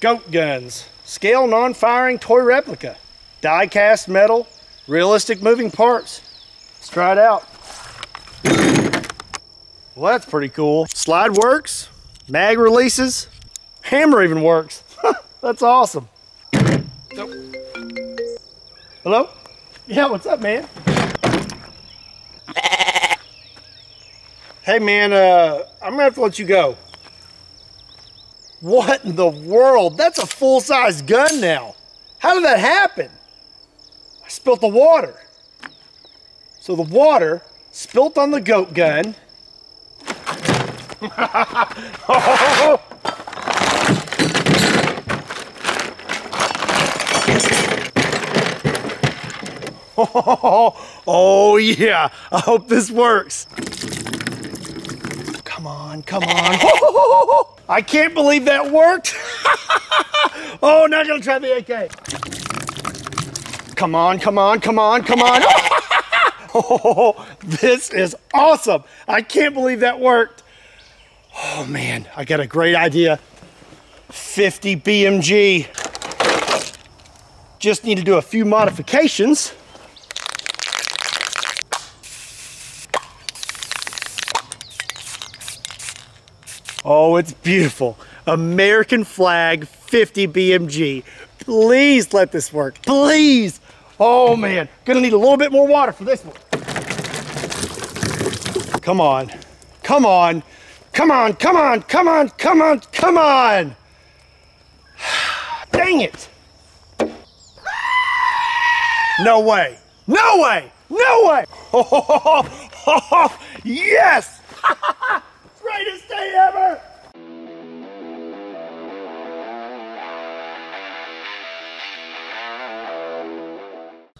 Goat Guns, scale non-firing toy replica, die-cast metal, realistic moving parts. Let's try it out. Well, that's pretty cool. Slide works, mag releases, hammer even works. That's awesome. Nope. Hello? Yeah, what's up, man? Hey, man, I'm gonna have to let you go. What in the world? That's a full-size gun now. How did that happen? I spilt the water. So the water spilt on the goat gun. Oh! Oh yeah, I hope this works. Come on, come on. I can't believe that worked. Oh, now I'm gonna try the AK. Come on, come on, come on, come on. Oh, this is awesome. I can't believe that worked. Oh man, I got a great idea. 50 BMG. Just need to do a few modifications. Oh, it's beautiful. American flag 50 BMG. Please let this work, please. Oh man, gonna need a little bit more water for this one. Come on, come on, come on, come on, come on, come on, come on. Dang it. No way, no way, no way. Oh, yes. Greatest day ever!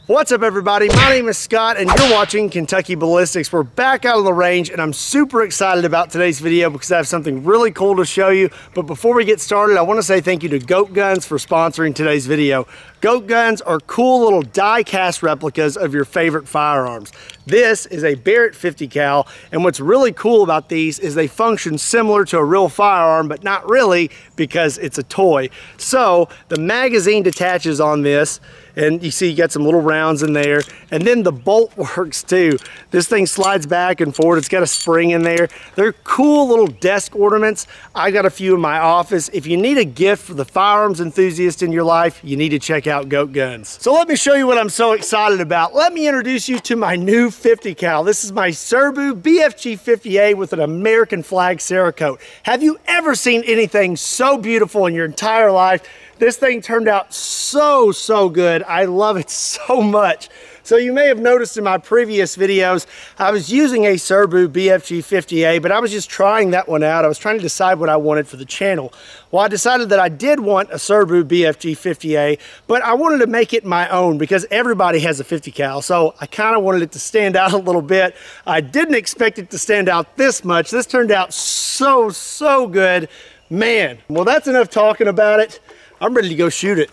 What's up, everybody? My name is Scott and you're watching Kentucky Ballistics. We're back out on the range and I'm super excited about today's video because I have something really cool to show you. But before we get started, I want to say thank you to Goat Guns for sponsoring today's video. Goat Guns are cool little die-cast replicas of your favorite firearms. This is a Barrett 50 cal, and what's really cool about these is they function similar to a real firearm, but not really because it's a toy. So the magazine detaches on this, and you see you got some little rounds in there, and then the bolt works too. This thing slides back and forward. It's got a spring in there. They're cool little desk ornaments. I got a few in my office. If you need a gift for the firearms enthusiast in your life, you need to check out Goat Guns. So let me show you what I'm so excited about. Let me introduce you to my new 50 cal. This is my Serbu BFG-50A with an American flag Cerakote. Have you ever seen anything so beautiful in your entire life? This thing turned out so, so good. I love it so much. So you may have noticed in my previous videos, I was using a Serbu BFG-50A, but I was just trying that one out. I was trying to decide what I wanted for the channel. Well, I decided that I did want a Serbu BFG-50A, but I wanted to make it my own because everybody has a 50 cal, so I kind of wanted it to stand out a little bit. I didn't expect it to stand out this much. This turned out so, so good. Man, well, that's enough talking about it. I'm ready to go shoot it.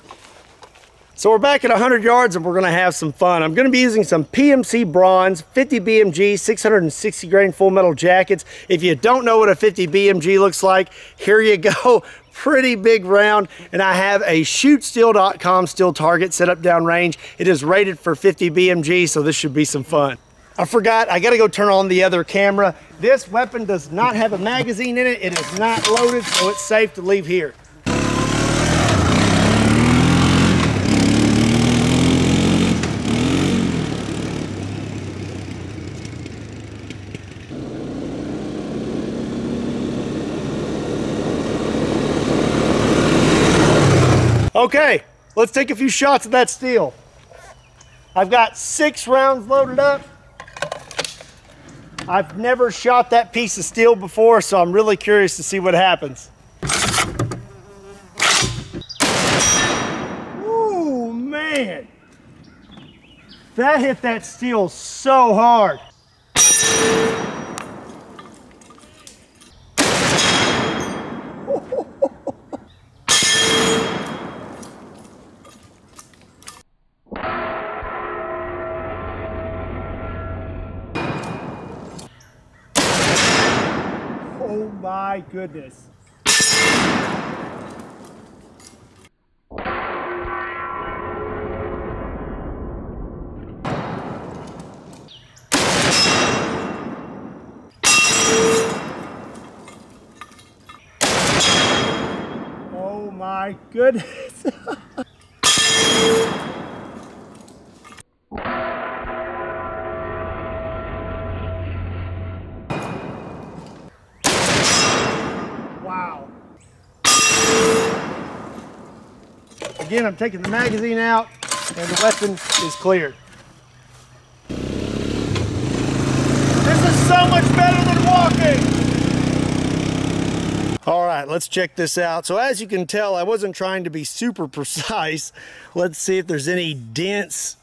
So we're back at 100 yards and we're gonna have some fun. I'm gonna be using some PMC bronze, 50 BMG, 660 grain full metal jackets. If you don't know what a 50 BMG looks like, here you go. Pretty big round, and I have a shootsteel.com steel target set up downrange. It is rated for 50 BMG, so this should be some fun. I forgot, I gotta go turn on the other camera. This weapon does not have a magazine in it. It is not loaded, so it's safe to leave here. Okay, let's take a few shots of that steel. I've got 6 rounds loaded up. I've never shot that piece of steel before, so I'm really curious to see what happens. Ooh, man. That hit that steel so hard. My goodness. Oh my goodness. Wow. Again, I'm taking the magazine out and the weapon is cleared. So much better than walking. All right, let's check this out. So as you can tell, I wasn't trying to be super precise. Let's see if there's any dents.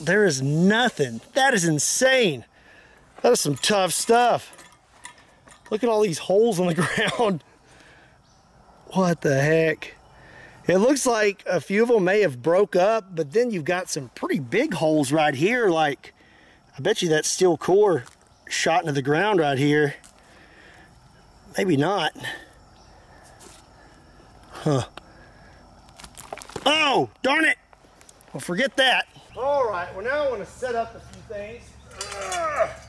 There is nothing. That is insane. That is some tough stuff. Look at all these holes on the ground. What the heck? It looks like a few of them may have broke up, but then you've got some pretty big holes right here. Like, I bet you that's steel core shot into the ground right here. Maybe not. Huh. Oh, darn it. Well, forget that. All right, well now I want to set up a few things. That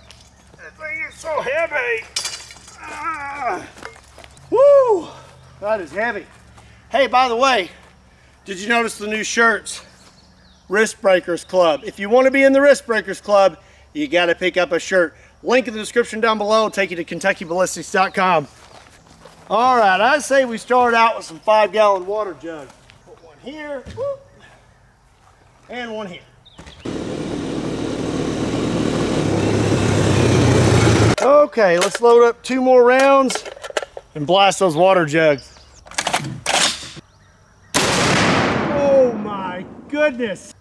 thing is so heavy. Woo, that is heavy. Hey, by the way, did you notice the new shirts? Wrist Breakers Club. If you want to be in the Wrist Breakers Club, you got to pick up a shirt. Link in the description down below will take you to KentuckyBallistics.com. All right, I say we start out with some 5-gallon water jugs. Put one here, whoop, and one here. Okay, let's load up 2 more rounds and blast those water jugs. Oh my goodness.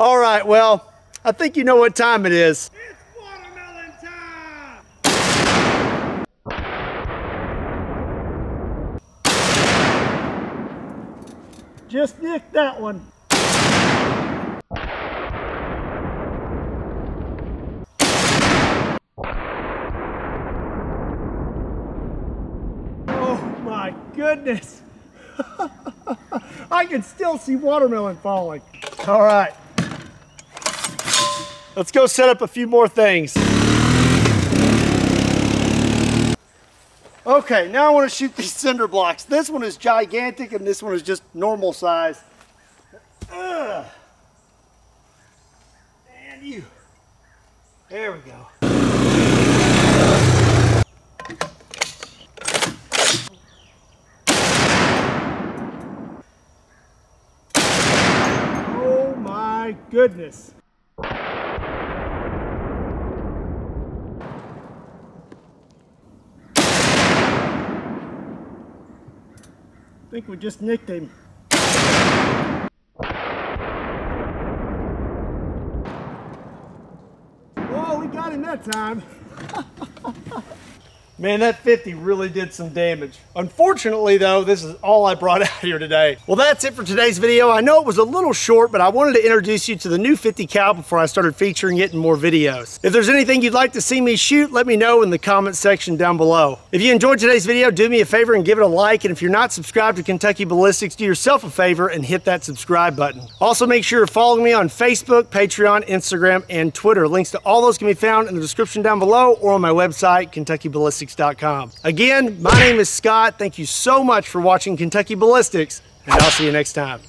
All right, well, I think you know what time it is. It's watermelon time! Just nicked that one. Oh my goodness. I can still see watermelon falling. All right. Let's go set up a few more things. Okay, now I want to shoot these cinder blocks. This one is gigantic and this one is just normal size. Ugh. And you. There we go. Oh my goodness. I think we just nicked him. Oh, we got him that time. Man, that 50 really did some damage. Unfortunately though, this is all I brought out here today. Well, that's it for today's video. I know it was a little short, but I wanted to introduce you to the new 50 cal before I started featuring it in more videos. If there's anything you'd like to see me shoot, let me know in the comment section down below. If you enjoyed today's video, do me a favor and give it a like. And if you're not subscribed to Kentucky Ballistics, do yourself a favor and hit that subscribe button. Also make sure you're following me on Facebook, Patreon, Instagram, and Twitter. Links to all those can be found in the description down below or on my website, KentuckyBallistics.com. Again, my name is Scott. Thank you so much for watching Kentucky Ballistics, and I'll see you next time.